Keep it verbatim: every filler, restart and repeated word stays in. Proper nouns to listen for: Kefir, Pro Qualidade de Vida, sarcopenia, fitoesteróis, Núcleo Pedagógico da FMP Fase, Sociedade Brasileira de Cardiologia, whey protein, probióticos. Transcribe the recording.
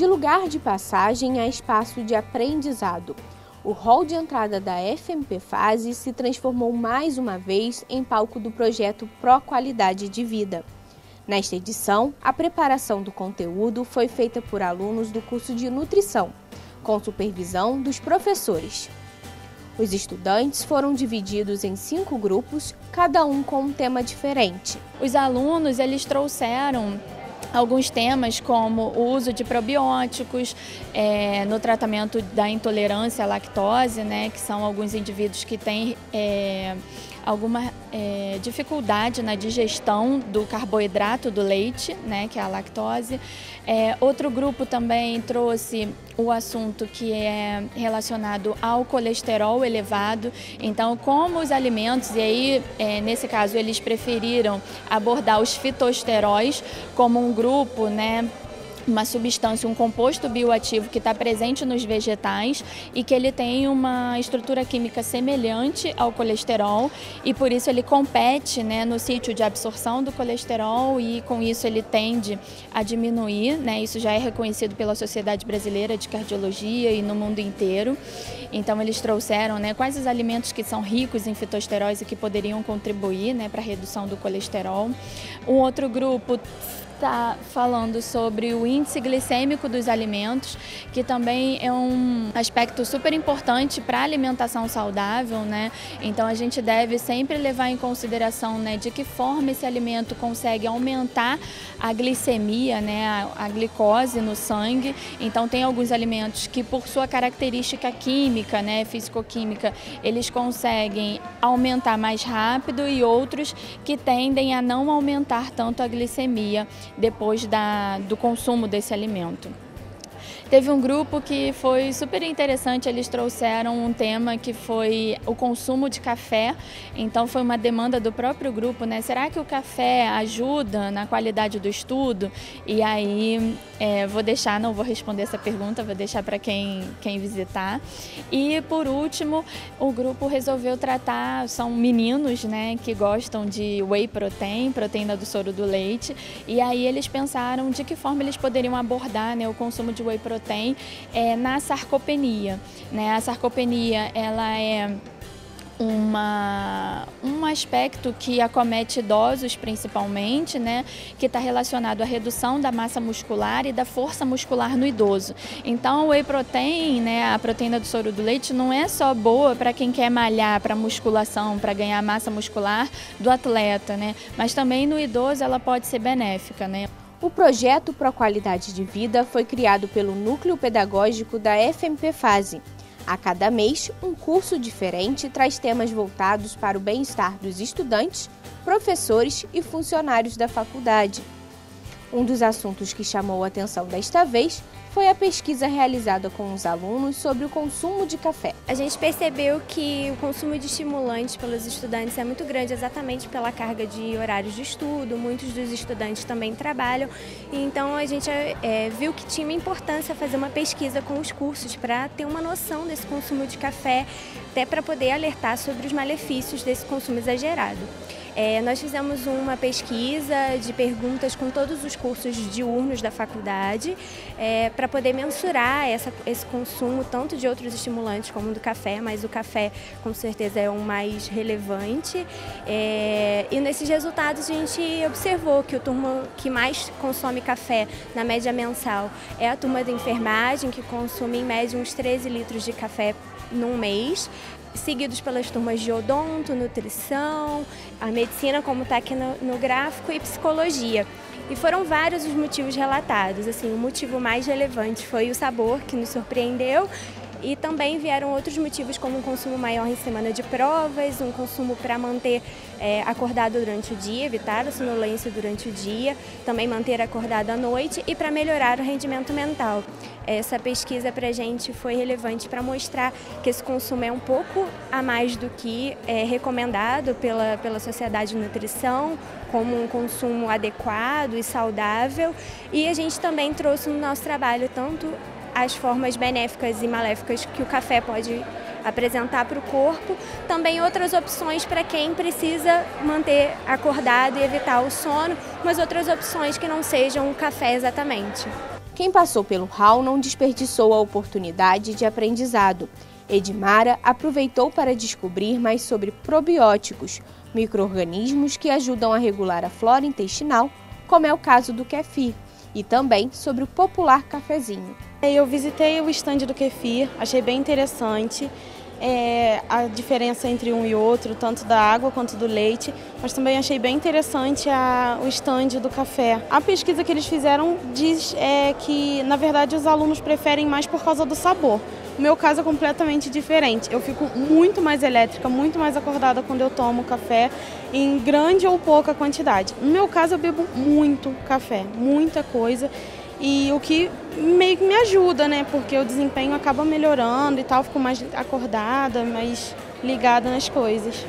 De lugar de passagem a espaço de aprendizado, o hall de entrada da F M P Fase se transformou mais uma vez em palco do projeto Pro Qualidade de Vida. Nesta edição, a preparação do conteúdo foi feita por alunos do curso de Nutrição, com supervisão dos professores. Os estudantes foram divididos em cinco grupos, cada um com um tema diferente. Os alunos, eles trouxeram alguns temas como o uso de probióticos é, no tratamento da intolerância à lactose, né, que são alguns indivíduos que têm é, alguma é, dificuldade na digestão do carboidrato do leite, né, que é a lactose. É, outro grupo também trouxe o assunto que é relacionado ao colesterol elevado. Então, como os alimentos, e aí é, nesse caso eles preferiram abordar os fitoesteróis como um grupo, né, uma substância, um composto bioativo que está presente nos vegetais e que ele tem uma estrutura química semelhante ao colesterol e por isso ele compete, né, no sítio de absorção do colesterol e com isso ele tende a diminuir, né, isso já é reconhecido pela Sociedade Brasileira de Cardiologia e no mundo inteiro. Então eles trouxeram, né, quais os alimentos que são ricos em fitoesteróis e que poderiam contribuir, né, para a redução do colesterol. Um outro grupo está falando sobre o índice glicêmico dos alimentos, que também é um aspecto super importante para a alimentação saudável, né? Então a gente deve sempre levar em consideração, né, de que forma esse alimento consegue aumentar a glicemia, né, a, a glicose no sangue. Então tem alguns alimentos que, por sua característica química, né, físico-química, eles conseguem aumentar mais rápido e outros que tendem a não aumentar tanto a glicemia depois da, do consumo desse alimento. Teve um grupo que foi super interessante, eles trouxeram um tema que foi o consumo de café, então foi uma demanda do próprio grupo, né? Será que o café ajuda na qualidade do estudo? E aí, é, vou deixar, não vou responder essa pergunta, vou deixar para quem, quem visitar. E por último, o grupo resolveu tratar, são meninos, né, que gostam de whey protein, proteína do soro do leite, e aí eles pensaram de que forma eles poderiam abordar, né, o consumo de whey protein tem é, na sarcopenia, né? A sarcopenia, ela é uma, um aspecto que acomete idosos principalmente, né, que está relacionado à redução da massa muscular e da força muscular no idoso. Então, o whey protein, né, a proteína do soro do leite, não é só boa para quem quer malhar, para musculação, para ganhar massa muscular do atleta, né, mas também no idoso ela pode ser benéfica, né? O projeto Pro Qualidade de Vida foi criado pelo Núcleo Pedagógico da F M P Fase. A cada mês, um curso diferente traz temas voltados para o bem-estar dos estudantes, professores e funcionários da faculdade. Um dos assuntos que chamou a atenção desta vez foi a pesquisa realizada com os alunos sobre o consumo de café. A gente percebeu que o consumo de estimulantes pelos estudantes é muito grande exatamente pela carga de horários de estudo, muitos dos estudantes também trabalham, então a gente é, viu que tinha uma importância fazer uma pesquisa com os cursos para ter uma noção desse consumo de café, até para poder alertar sobre os malefícios desse consumo exagerado. É, nós fizemos uma pesquisa de perguntas com todos os cursos diurnos da faculdade é, para poder mensurar essa, esse consumo tanto de outros estimulantes como do café, mas o café com certeza é o mais relevante. É, e nesses resultados a gente observou que o turma que mais consome café na média mensal é a turma da enfermagem, que consome em média uns treze litros de café num mês, seguidos pelas turmas de odonto, nutrição, a medicina, como está aqui no, no gráfico, e psicologia. E foram vários os motivos relatados. Assim, o motivo mais relevante foi o sabor, que nos surpreendeu, e também vieram outros motivos, como um consumo maior em semana de provas, um consumo para manter é, acordado durante o dia, evitar a sonolência durante o dia, também manter acordado à noite e para melhorar o rendimento mental. Essa pesquisa para a gente foi relevante para mostrar que esse consumo é um pouco a mais do que é recomendado pela, pela Sociedade de Nutrição, como um consumo adequado e saudável. E a gente também trouxe no nosso trabalho tanto as formas benéficas e maléficas que o café pode apresentar para o corpo, também outras opções para quem precisa manter acordado e evitar o sono, mas outras opções que não sejam o café exatamente. Quem passou pelo hall não desperdiçou a oportunidade de aprendizado. Edmara aproveitou para descobrir mais sobre probióticos, micro-organismos que ajudam a regular a flora intestinal, como é o caso do Kefir, e também sobre o popular cafezinho. Eu visitei o estande do Kefir, achei bem interessante é, a diferença entre um e outro, tanto da água quanto do leite, mas também achei bem interessante a, o estande do café. A pesquisa que eles fizeram diz é, que, na verdade, os alunos preferem mais por causa do sabor. O meu caso é completamente diferente. Eu fico muito mais elétrica, muito mais acordada quando eu tomo café, em grande ou pouca quantidade. No meu caso, eu bebo muito café, muita coisa, e o que meio que me ajuda, né? Porque o desempenho acaba melhorando e tal, fico mais acordada, mais ligada nas coisas.